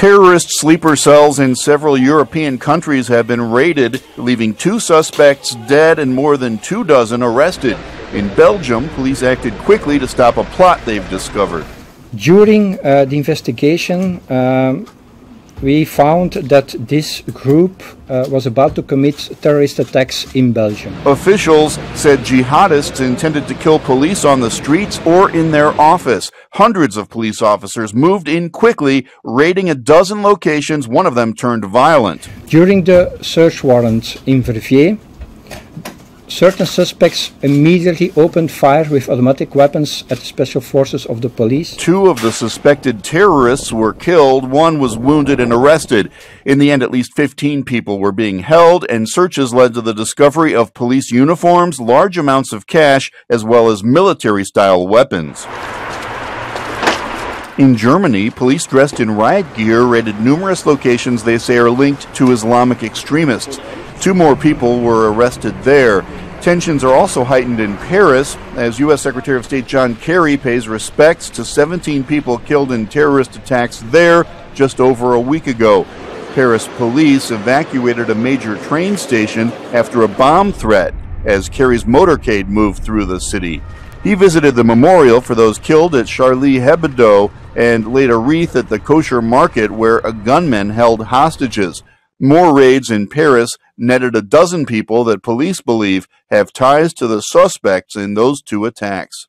terrorist sleeper cells in several European countries have been raided, leaving 2 suspects dead and more than 2 dozen arrested. In Belgium, police acted quickly to stop a plot they've discovered. During the investigation, we found that this group was about to commit terrorist attacks in Belgium. Officials said jihadists intended to kill police on the streets or in their office. Hundreds of police officers moved in quickly, raiding a dozen locations. One of them turned violent. During the search warrant in Verviers, certain suspects immediately opened fire with automatic weapons at the special forces of the police. 2 of the suspected terrorists were killed, 1 was wounded and arrested. In the end, at least 15 people were being held, and searches led to the discovery of police uniforms, large amounts of cash, as well as military-style weapons. In Germany, police dressed in riot gear raided numerous locations they say are linked to Islamic extremists. 2 more people were arrested there. Tensions are also heightened in Paris, as U.S. Secretary of State John Kerry pays respects to 17 people killed in terrorist attacks there just over a week ago. Paris police evacuated a major train station after a bomb threat as Kerry's motorcade moved through the city. He visited the memorial for those killed at Charlie Hebdo and laid a wreath at the kosher market where a gunman held hostages. More raids in Paris netted a dozen people that police believe have ties to the suspects in those 2 attacks.